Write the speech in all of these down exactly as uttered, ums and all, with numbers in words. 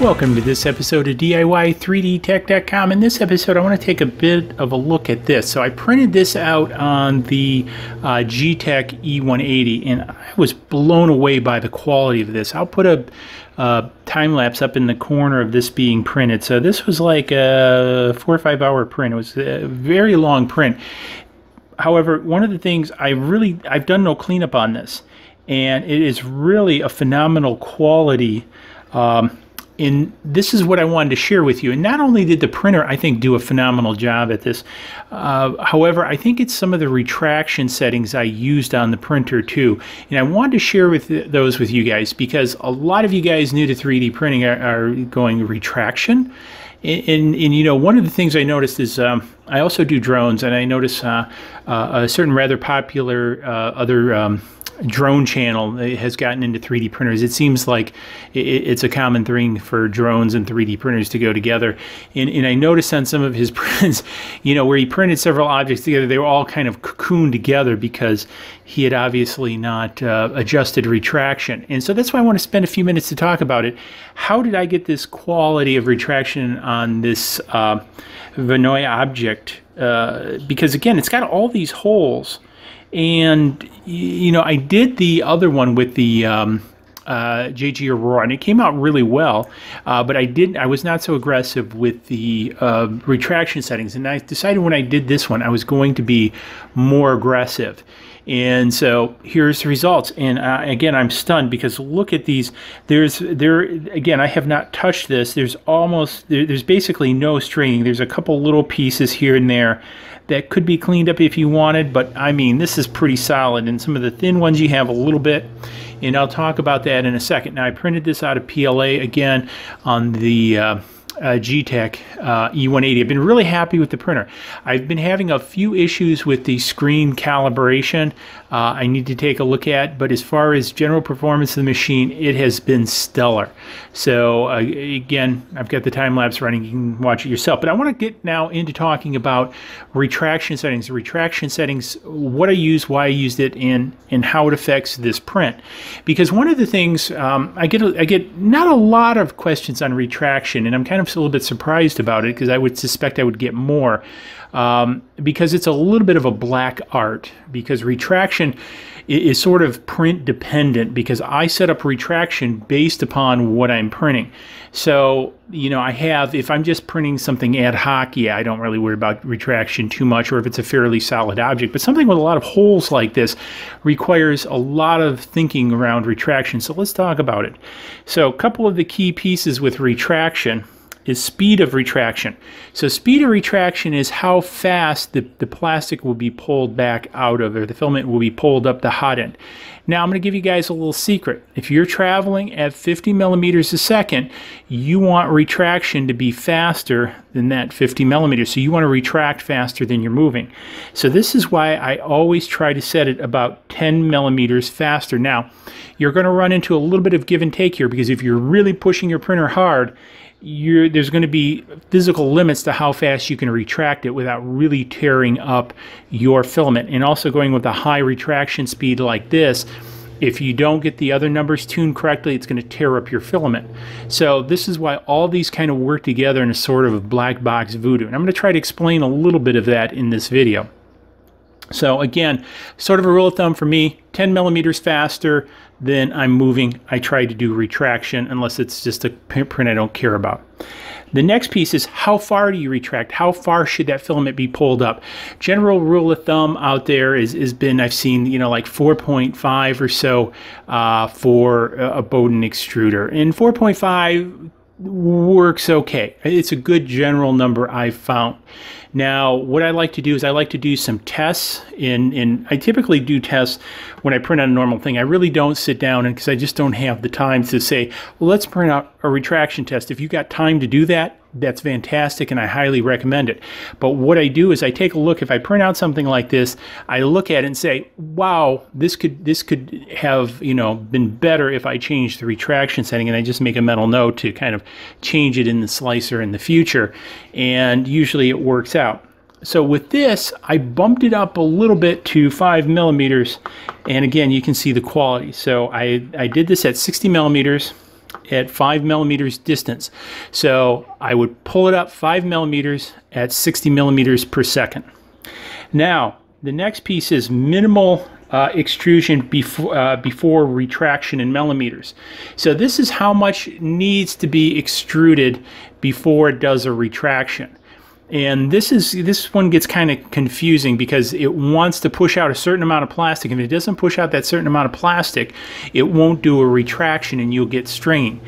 Welcome to this episode of D I Y three D tech dot com. In this episode, I want to take a bit of a look at this. So I printed this out on the uh, Geeetech E one eighty, and I was blown away by the quality of this. I'll put a uh, time lapse up in the corner of this being printed. So this was like a four or five hour print. It was a very long print. However, one of the things I really, I've done no cleanup on this, and it is really a phenomenal quality. Um, And this is what I wanted to share with you. And not only did the printer, I think, do a phenomenal job at this, uh, however, I think it's some of the retraction settings I used on the printer too. And I wanted to share with th those with you guys, because a lot of you guys new to three D printing are, are going retraction. And, and, and you know, one of the things I noticed is um, I also do drones, and I notice uh, uh, a certain rather popular uh, other um, drone channel has gotten into three D printers. It seems like it's a common thing for drones and three D printers to go together. And, and I noticed on some of his prints, you know, where he printed several objects together, they were all kind of cocooned together because he had obviously not uh, adjusted retraction. And so that's why I want to spend a few minutes to talk about it. How did I get this quality of retraction on this uh, Voronoi object? Uh, because again, it's got all these holes. And, you know, I did the other one with the um, uh, J G Aurora, and it came out really well, uh, but I didn't, I was not so aggressive with the uh, retraction settings. And I decided when I did this one, I was going to be more aggressive. And so here's the results. And uh, again, I'm stunned, because look at these. There's there again, I have not touched this. There's almost there, there's basically no stringing. There's a couple little pieces here and there that could be cleaned up if you wanted, but I mean, this is pretty solid. And some of the thin ones you have a little bit, and I'll talk about that in a second. Now, I printed this out of P L A again on the uh, Uh, Geeetech uh, E one eighty. I've been really happy with the printer. I've been having a few issues with the screen calibration uh, I need to take a look at, but as far as general performance of the machine, it has been stellar. So uh, again, I've got the time lapse running. You can watch it yourself. But I want to get now into talking about retraction settings. The retraction settings, what I use, why I used it, and and how it affects this print. Because one of the things um, I get, I get not a lot of questions on retraction, and I'm kind of a little bit surprised about it, because I would suspect I would get more um, because it's a little bit of a black art, because retraction is, is sort of print dependent, because I set up retraction based upon what I'm printing. So, you know, I have, if I'm just printing something ad hoc, yeah, I don't really worry about retraction too much, or if it's a fairly solid object. But something with a lot of holes like this requires a lot of thinking around retraction. So let's talk about it. So a couple of the key pieces with retraction is speed of retraction. So speed of retraction is how fast the, the plastic will be pulled back out of, or the filament will be pulled up the hot end. Now, I'm going to give you guys a little secret. If you're traveling at fifty millimeters a second, you want retraction to be faster than that fifty millimeters. So you want to retract faster than you're moving. So this is why I always try to set it about ten millimeters faster. Now, you're going to run into a little bit of give and take here, because if you're really pushing your printer hard, You're, there's going to be physical limits to how fast you can retract it without really tearing up your filament. And also, going with a high retraction speed like this, if you don't get the other numbers tuned correctly, it's going to tear up your filament. So this is why all these kind of work together in a sort of black box voodoo. And I'm going to try to explain a little bit of that in this video. So again, sort of a rule of thumb for me, ten millimeters faster than I'm moving, I try to do retraction, unless it's just a print I don't care about. The next piece is, how far do you retract? How far should that filament be pulled up? General rule of thumb out there is, is been, I've seen, you know, like four point five or so uh, for a Bowden extruder. And four point five works okay. It's a good general number I've found. Now, what I like to do is I like to do some tests, and in, in, I typically do tests when I print on a normal thing. I really don't sit down, and because I just don't have the time to say, well, let's print out a retraction test. If you've got time to do that, that's fantastic, and I highly recommend it. But what I do is I take a look. If I print out something like this, I look at it and say, wow, this could this could have, you know, been better if I changed the retraction setting. And I just make a mental note to kind of change it in the slicer in the future, and usually it works out. So with this, I bumped it up a little bit to five millimeters, and again, you can see the quality. So I, I did this at sixty millimeters at five millimeters distance. So I would pull it up five millimeters at sixty millimeters per second. Now, the next piece is minimal uh, extrusion before, uh, before retraction in millimeters. So this is how much needs to be extruded before it does a retraction. And this is this one gets kind of confusing because it wants to push out a certain amount of plastic. If it doesn't push out that certain amount of plastic, it won't do a retraction and you'll get stringing.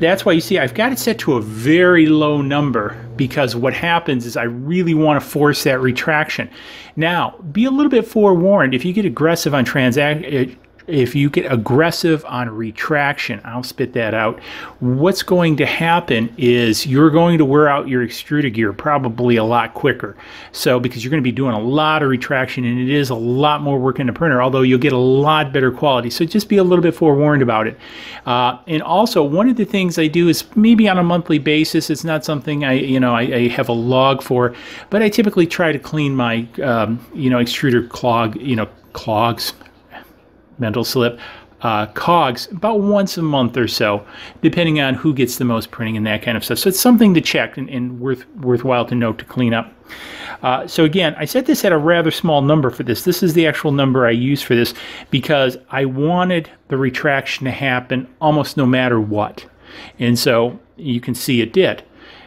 That's why you see I've got it set to a very low number, because what happens is I really want to force that retraction. Now, be a little bit forewarned, if you get aggressive on transaction, if you get aggressive on retraction, I'll spit that out, what's going to happen is you're going to wear out your extruder gear probably a lot quicker. So, because you're going to be doing a lot of retraction and it is a lot more work in the printer, although you'll get a lot better quality. So just be a little bit forewarned about it. Uh, and also, one of the things I do is maybe on a monthly basis, it's not something I, you know, I, I have a log for, but I typically try to clean my, um, you know, extruder clog, you know, clogs. Mental slip, uh, cogs, about once a month or so, depending on who gets the most printing and that kind of stuff. So it's something to check and, and worth worthwhile to note to clean up. Uh, so again, I set this at a rather small number for this. This is the actual number I use for this because I wanted the retraction to happen almost no matter what. And so you can see it did.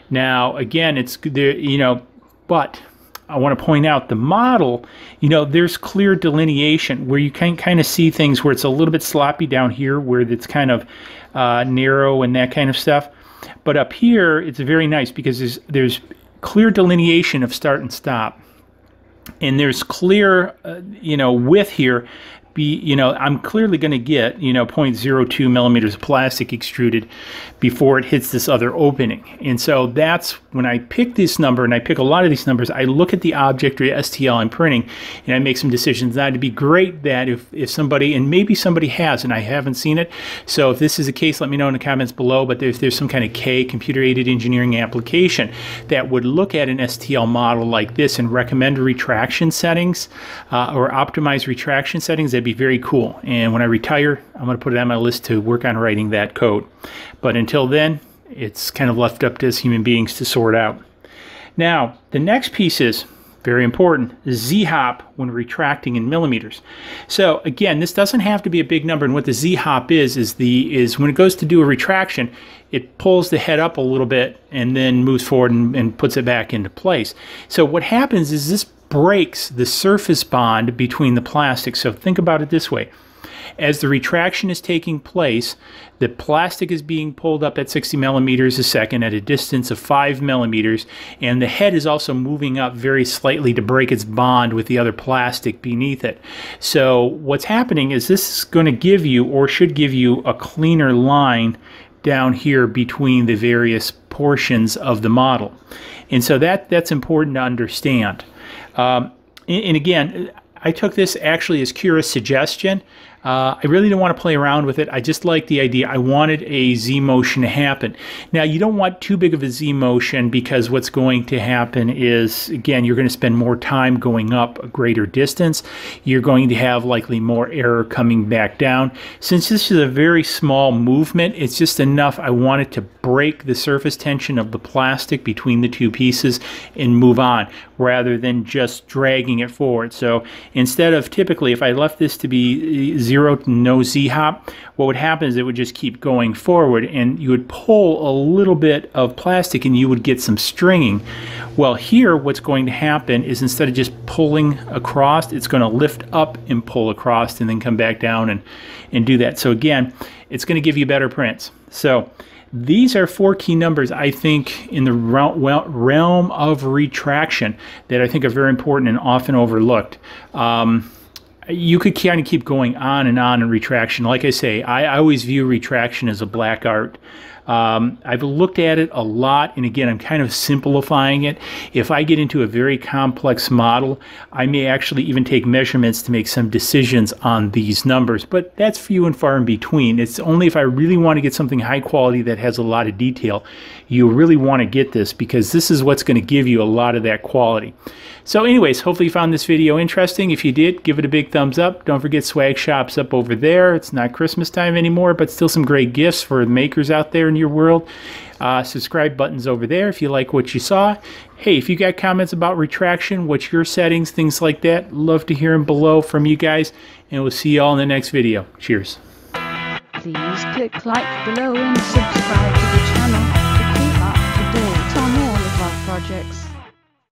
Now, again, it's, you know, but I want to point out the model, you know, there's clear delineation where you can kind of see things where it's a little bit sloppy down here where it's kind of uh, narrow and that kind of stuff. But up here, it's very nice because there's, there's clear delineation of start and stop. And there's clear, uh, you know, width here. Be, you know, I'm clearly going to get, you know, zero point zero two millimeters of plastic extruded before it hits this other opening. And so that's when I pick this number, and I pick a lot of these numbers, I look at the object or S T L I'm printing, and I make some decisions. Now, it'd be great that if, if somebody, and maybe somebody has, and I haven't seen it, so if this is the case, let me know in the comments below, but if there's some kind of K, computer-aided engineering application, that would look at an S T L model like this and recommend retraction settings uh, or optimize retraction settings, that'd be very cool. And when I retire, I'm going to put it on my list to work on writing that code. But until then, it's kind of left up to us human beings to sort out. Now, the next piece is very important, z hop when retracting in millimeters. So again, this doesn't have to be a big number. And what the z hop is is the is when it goes to do a retraction, it pulls the head up a little bit and then moves forward and, and puts it back into place. So what happens is this breaks the surface bond between the plastic. So think about it this way. As the retraction is taking place, the plastic is being pulled up at sixty millimeters a second at a distance of five millimeters, and the head is also moving up very slightly to break its bond with the other plastic beneath it. So what's happening is this is going to give you, or should give you, a cleaner line down here between the various portions of the model. And so that, that's important to understand. Um, and, and again, I took this actually as Kira's suggestion. Uh, I really didn't want to play around with it. I just liked the idea. I wanted a Z motion to happen. Now, you don't want too big of a Z motion because what's going to happen is, again, you're going to spend more time going up a greater distance. You're going to have likely more error coming back down. Since this is a very small movement, it's just enough. I wanted to break the surface tension of the plastic between the two pieces and move on rather than just dragging it forward. So instead of typically, if I left this to be zero, Zero to no z-hop, what would happen is it would just keep going forward and you would pull a little bit of plastic and you would get some stringing. Well, here what's going to happen is instead of just pulling across, it's going to lift up and pull across and then come back down and, and do that. So again, it's going to give you better prints. So these are four key numbers, I think, in the realm of retraction that I think are very important and often overlooked. Um, You could kind of keep going on and on in retraction. Like I say, I always view retraction as a black art. Um, I've looked at it a lot, and again, I'm kind of simplifying it. If I get into a very complex model, I may actually even take measurements to make some decisions on these numbers, but that's few and far in between. It's only if I really want to get something high quality that has a lot of detail. You really want to get this, because this is what's going to give you a lot of that quality. So anyways, hopefully you found this video interesting. If you did, give it a big thumbs up. Don't forget Swag Shop's up over there. It's not Christmas time anymore, but still some great gifts for makers out there in your world. Uh, subscribe button's over there if you like what you saw. Hey, if you got comments about retraction, what's your settings, things like that, love to hear them below from you guys, and we'll see you all in the next video. Cheers. Please click like below and subscribe to the channel to keep up to date on all of our projects.